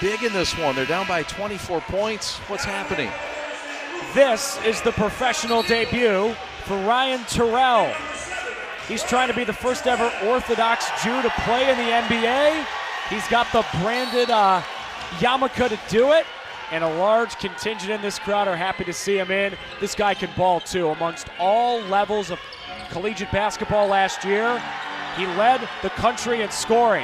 Big in this one. They're down by 24 points. What's happening? This is the professional debut for Ryan Turell. He's trying to be the first ever Orthodox Jew to play in the NBA. He's got the branded yarmulke to do it, and a large contingent in this crowd are happy to see him in. This guy can ball too. Amongst all levels of collegiate basketball last year, he led the country in scoring.